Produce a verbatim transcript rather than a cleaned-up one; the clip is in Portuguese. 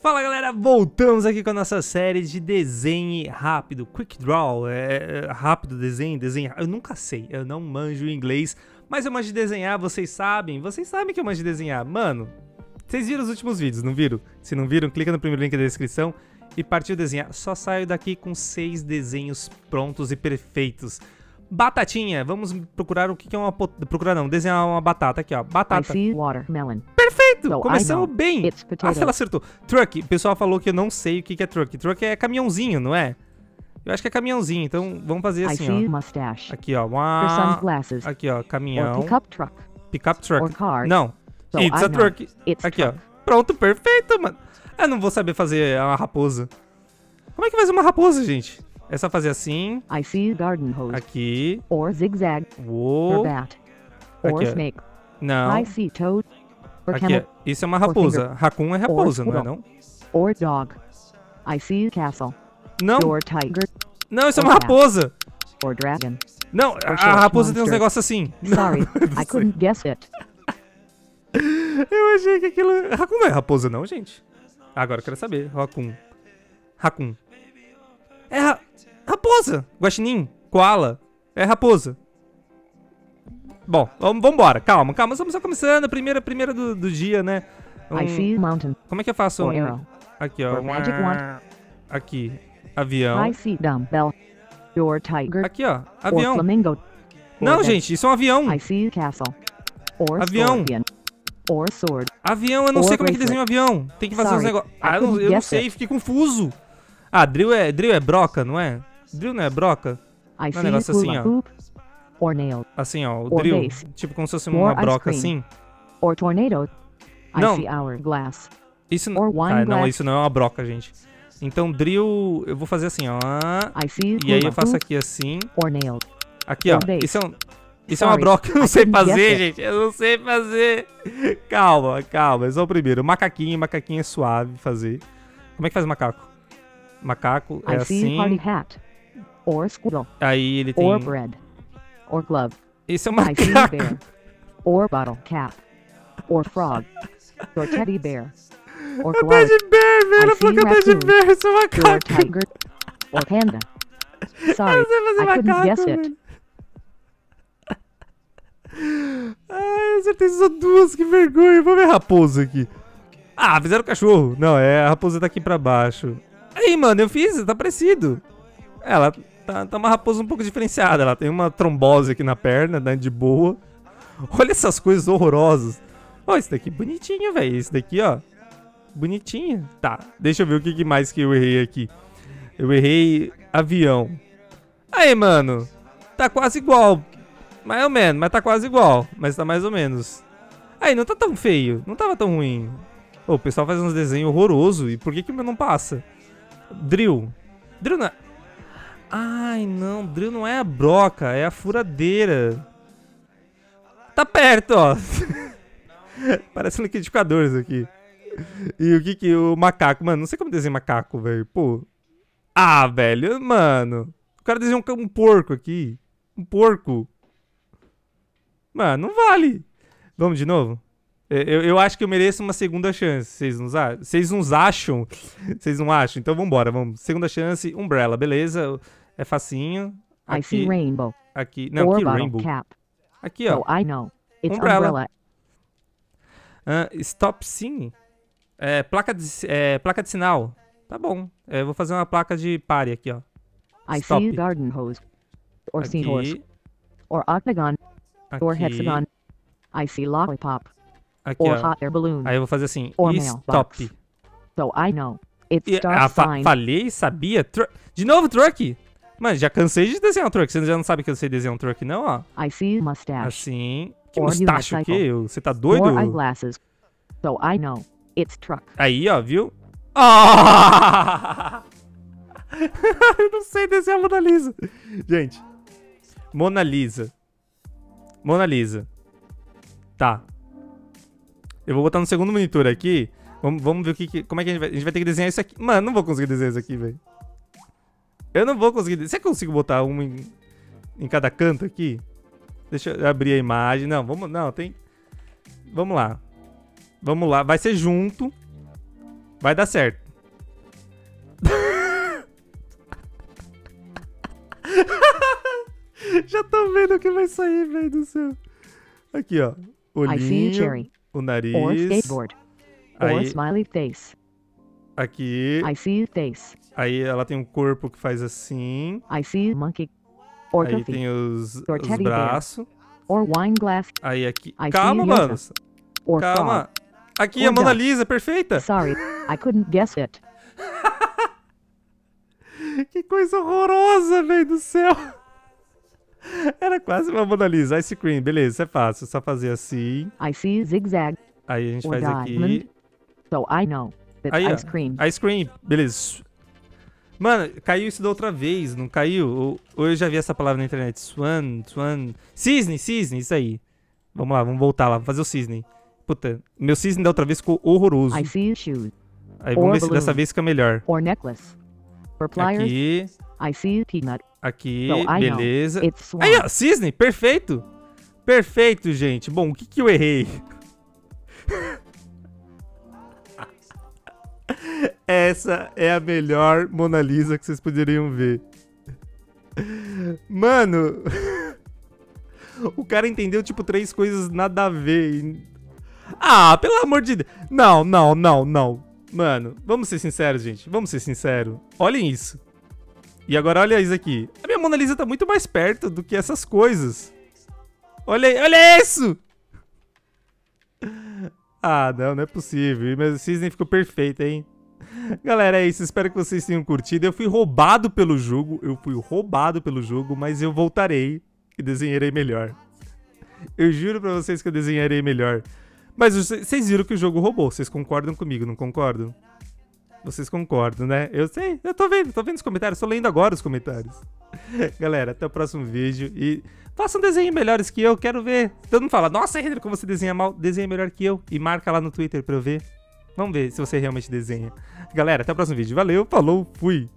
Fala galera, voltamos aqui com a nossa série de desenho rápido, Quick Draw, é, é rápido desenho, desenho, eu nunca sei, eu não manjo o inglês, mas eu manjo de desenhar, vocês sabem, vocês sabem que eu manjo de desenhar, mano, vocês viram os últimos vídeos, não viram? Se não viram, clica no primeiro link da descrição e partiu desenhar, só saio daqui com seis desenhos prontos e perfeitos. Batatinha, vamos procurar o que é uma, procurar não, desenhar uma batata aqui ó, batata. Perfeito, so começamos bem. Ah, se ela acertou. Truck, o pessoal falou que eu não sei o que é truck. Truck é caminhãozinho, não é? Eu acho que é caminhãozinho, então vamos fazer assim ó. Aqui ó, uma... aqui ó, caminhão. Pickup truck. Pickup truck. Não, so it's a truck. It's aqui truck. Ó, pronto, perfeito, mano. Eu não vou saber fazer uma raposa. Como é que faz uma raposa, gente? É só fazer assim. I see garden hose. Aqui. Or zigzag. Uou. Or bat. Or snake. Não. I see toad. Aqui. Isso é uma raposa. Raccoon é raposa, não é não? Or dog. I see castle. Não. Or tiger. Não, isso é uma raposa. Or dragon. Não, a raposa tem uns negócios assim. Sorry, I couldn't guess it. Eu achei que aquilo... Raccoon não é raposa não, gente. Agora eu quero saber. Raccoon. Raccoon. É ra... raposa. Guaxinim. Koala. É raposa. Bom, vamos embora. Calma, calma. Estamos só começando. A primeira, primeira do, do dia, né? Um... I see mountain. Como é que eu faço? Um... Aqui, ó. Uma... Aqui. Avião. I see dumbbell. Or tiger. Aqui, ó. Avião. Or flamingo. Não, gente. Isso é um avião. I see castle. Or avião. Scorpion. Or sword. Avião. Eu não Or sei como é que desenha um avião. Tem que fazer Sorry, uns negócios. Ah, eu não, eu não sei. It. Fiquei confuso. Ah, drill é, drill é broca, não é? Drill não é broca? Não é um negócio assim, ó. Assim, ó, o drill. Tipo como se fosse uma broca, assim. Não. Isso não... Ah, não, isso não é uma broca, gente. Então, drill... Eu vou fazer assim, ó. E aí eu faço aqui, assim. Aqui, ó. Isso é um... Isso é uma broca, eu não sei fazer, gente. Eu não sei fazer. Calma, calma. É só o primeiro. Macaquinho, macaquinho é suave fazer. Como é que faz o macaco? Macaco é assim. Aí ele tem. Or bread. Or glove. Esse é um macaco. Bear. Or bottle cap. Or frog. Or teddy bear. Or é teddy bear, velho. Eu falei que é teddy bear. Esse é um macaco. Or tiger. Or panda. Sorry, I couldn't guess it. Ai, eu acertei só duas. Que vergonha. Vamos ver raposa aqui. Ah, fizeram cachorro. Não, é. A raposa tá aqui pra baixo. Aí, mano, eu fiz, tá parecido. Ela tá, tá uma raposa um pouco diferenciada. Ela tem uma trombose aqui na perna, né, de boa. Olha essas coisas horrorosas. Ó, oh, esse daqui bonitinho, velho. Esse daqui, ó. Bonitinho. Tá, deixa eu ver o que mais que eu errei aqui. Eu errei avião. Aí, mano. Tá quase igual. Mais ou menos, mas tá quase igual. Mas tá mais ou menos. Aí, não tá tão feio. Não tava tão ruim. Ô, oh, o pessoal faz uns desenhos horrorosos. E por que que o meu não passa? Drill. Drill não é... Ai, não. Drill não é a broca. É a furadeira. Tá perto, ó. Parece um liquidificador isso aqui. E o que que... O macaco. Mano, não sei como desenhar macaco, velho. Pô. Ah, velho. Mano. O cara desenhou um, um porco aqui. Um porco. Mano, não vale. Vamos de novo? Eu, eu acho que eu mereço uma segunda chance. Vocês não, vocês não acham? Vocês não acham? Então vambora, vamos. Segunda chance, umbrella, beleza. É facinho. Aqui, I see rainbow. Aqui, não, aqui rainbow. Cap. Aqui, ó. Oh, I know. It's umbrella. umbrella. Uh, stop sim. É, placa, de, é, placa de sinal. Tá bom. É, vou fazer uma placa de pare aqui, ó. I stop. See garden hose. Or seahorse. Or octagon. Aqui. Or hexagon. I see lollipop. Aqui, aí eu vou fazer assim, stop. So I know. E, ah, fa falei, sabia. Tru de novo, truck. Mano, já cansei de desenhar um truck. Você já não sabe que eu sei desenhar um truck, não, ó. I see mustache. Assim. Que mustache o quê? Você tá doido? So I know. It's truck. Aí, ó, viu? Ah! Eu não sei desenhar Mona Lisa. Gente. Mona Lisa. Mona Lisa. Tá. Eu vou botar no segundo monitor aqui. Vamos, vamos ver o que, que... Como é que a gente vai... A gente vai ter que desenhar isso aqui. Mano, não vou conseguir desenhar isso aqui, velho. Eu não vou conseguir... Será que eu consigo botar um em, em cada canto aqui? Deixa eu abrir a imagem. Não, vamos... Não, tem... Vamos lá. Vamos lá. Vai ser junto. Vai dar certo. Já tô vendo o que vai sair, velho do céu. Aqui, ó. Olhinho, o nariz. Or skateboard. Aí. Or smiley face. Aqui. I see face. Aí ela tem um corpo que faz assim. I see monkey. Or aí coffee. Tem os, os braços. Or wine glass. Aí aqui. I Calma, mano. Or Calma. Frog. Aqui, or a Mona Lisa, perfeita. Sorry, I couldn't guess it. Que coisa horrorosa, velho do céu. Era quase uma Mona Lisa. Ice cream, beleza, isso é fácil. Só fazer assim. I see zigzag. Aí a gente faz aqui. So I know that aí, ice cream. Ice cream, beleza. Mano, caiu isso da outra vez, não caiu? Ou, ou eu já vi essa palavra na internet. Swan, swan. Cisne, cisne, isso aí. Vamos lá, vamos voltar lá, vamos fazer o cisne. Puta, meu cisne da outra vez ficou horroroso. I see shoes. Aí vamos ver se dessa vez fica melhor. Or necklace. Or pliers. Aqui. I see peanut. Aqui, so beleza. Aí, ó, cisne, perfeito. Perfeito, gente. Bom, o que que eu errei? Essa é a melhor Mona Lisa que vocês poderiam ver. Mano, o cara entendeu, tipo, três coisas nada a ver. Ah, pelo amor de Deus. Não, não, não, não. Mano, vamos ser sinceros, gente. Vamos ser sinceros. Olhem isso. E agora olha isso aqui. A minha Mona Lisa tá muito mais perto do que essas coisas. Olha, olha isso! Ah, não, não é possível. Mas o cisne ficou perfeito, hein? Galera, é isso. Espero que vocês tenham curtido. Eu fui roubado pelo jogo. Eu fui roubado pelo jogo, mas eu voltarei e desenharei melhor. Eu juro pra vocês que eu desenharei melhor. Mas vocês viram que o jogo roubou. Vocês concordam comigo, não concordam? Vocês concordam, né? Eu sei, eu tô vendo, tô vendo os comentários, tô lendo agora os comentários. Galera, até o próximo vídeo e façam desenhos melhores que eu, quero ver. Todo mundo fala, nossa, Henrique, como você desenha mal, desenha melhor que eu. E marca lá no Twitter pra eu ver. Vamos ver se você realmente desenha. Galera, até o próximo vídeo. Valeu, falou, fui!